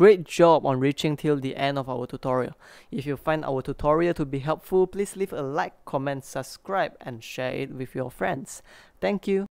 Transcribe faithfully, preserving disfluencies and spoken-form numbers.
Great job on reaching till the end of our tutorial. If you find our tutorial to be helpful, please leave a like, comment, subscribe, and share it with your friends. Thank you.